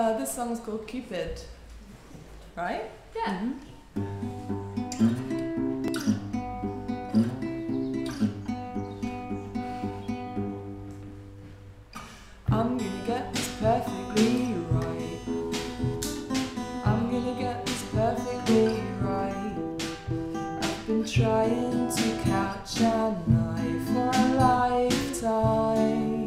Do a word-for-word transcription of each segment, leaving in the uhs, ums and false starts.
Uh, this song's called Cupid, right? Yeah. Mm-hmm. I'm gonna get this perfectly right. I'm gonna get this perfectly right. I've been trying to catch a knife for a lifetime.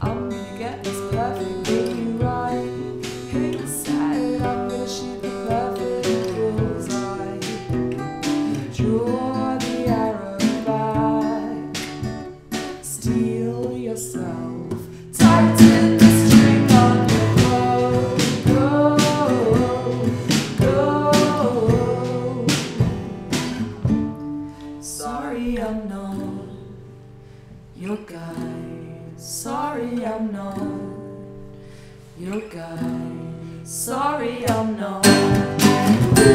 I'm gonna get this perfectly right. Who said I'm gonna shoot the perfect bullseye? Draw yourself tied to the string on the road. Go, go. Sorry, I'm not your guy. Sorry, I'm not your guy. Sorry, I'm not. Sorry, I'm not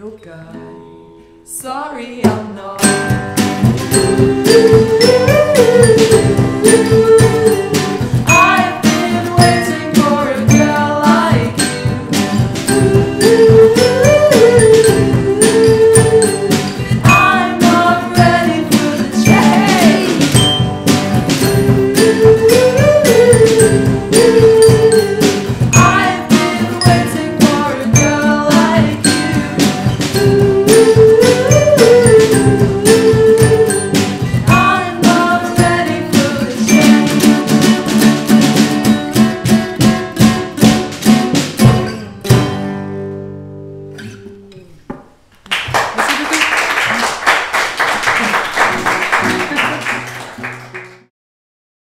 your guy. Sorry, I'm not.